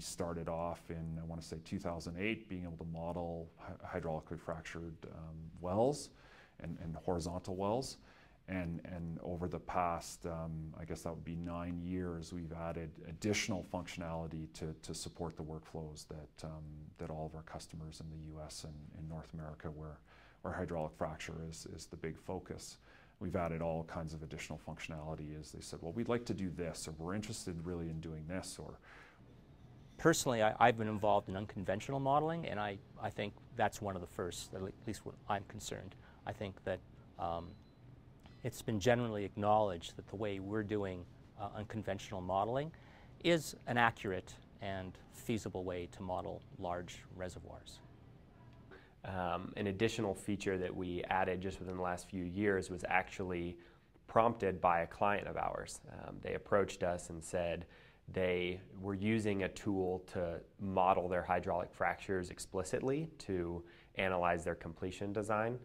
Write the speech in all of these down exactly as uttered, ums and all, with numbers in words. we started off in, I want to say two thousand eight, being able to model hydraulically fractured um, wells and, and horizontal wells. And, and over the past, um, I guess that would be nine years, we've added additional functionality to, to support the workflows that, um, that all of our customers in the U S and in North America, where, where hydraulic fracture is, is the big focus. We've added all kinds of additional functionality as they said, well, we'd like to do this, or we're interested really in doing this, or... Personally, I, I've been involved in unconventional modeling, and I, I think that's one of the first, at least when I'm concerned. I think that um, it's been generally acknowledged that the way we're doing uh, unconventional modeling is an accurate and feasible way to model large reservoirs. Um, an additional feature that we added just within the last few years was actually prompted by a client of ours. Um, they approached us and said they were using a tool to model their hydraulic fractures explicitly to analyze their completion design,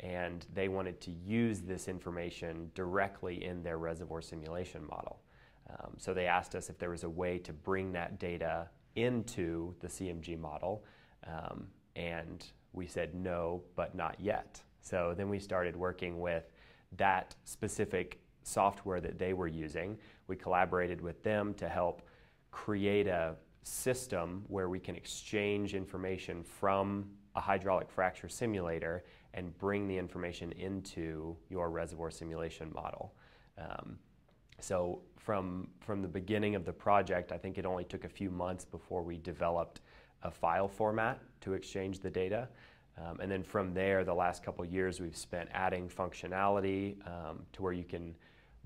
and they wanted to use this information directly in their reservoir simulation model. Um, so they asked us if there was a way to bring that data into the C M G model, um, and we said no, but not yet. So then we started working with that specific software that they were using. We collaborated with them to help create a system where we can exchange information from a hydraulic fracture simulator and bring the information into your reservoir simulation model. Um, so from, from the beginning of the project, I think it only took a few months before we developed a file format to exchange the data. Um, and then from there, the last couple years, we've spent adding functionality um, to where you can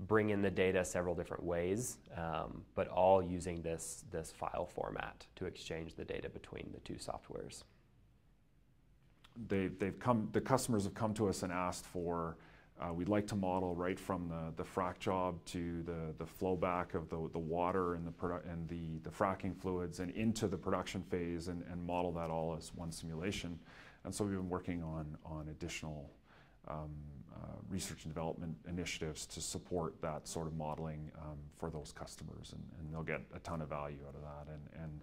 bring in the data several different ways, um, but all using this, this file format to exchange the data between the two softwares. They, they've come, the customers have come to us and asked for, uh, we'd like to model right from the, the frac job to the, the flow back of the, the water and, the, and the, the fracking fluids and into the production phase, and, and model that all as one simulation. And so we've been working on, on additional um, uh, research and development initiatives to support that sort of modeling um, for those customers, and, and they'll get a ton of value out of that. And, and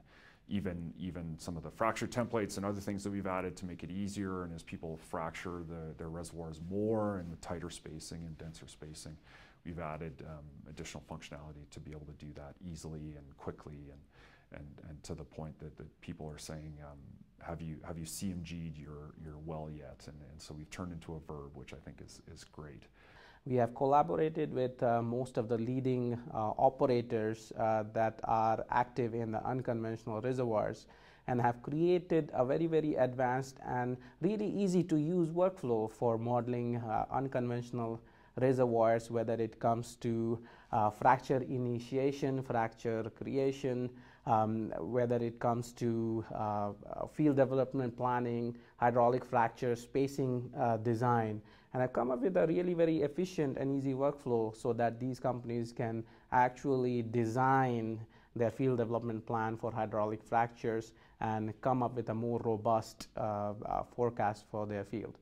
Even, even some of the fracture templates and other things that we've added to make it easier, and as people fracture the, their reservoirs more and with tighter spacing and denser spacing, we've added um, additional functionality to be able to do that easily and quickly, and, and, and to the point that, that people are saying, um, have you, have you C M G'd your, your well yet? And, and so we've turned into a verb, which I think is, is great. We have collaborated with uh, most of the leading uh, operators uh, that are active in the unconventional reservoirs, and have created a very, very advanced and really easy to use workflow for modeling uh, unconventional reservoirs, whether it comes to uh, fracture initiation, fracture creation, um, whether it comes to uh, field development planning, hydraulic fracture, spacing uh, design. And I've come up with a really very efficient and easy workflow so that these companies can actually design their field development plan for hydraulic fractures and come up with a more robust uh, uh, forecast for their field.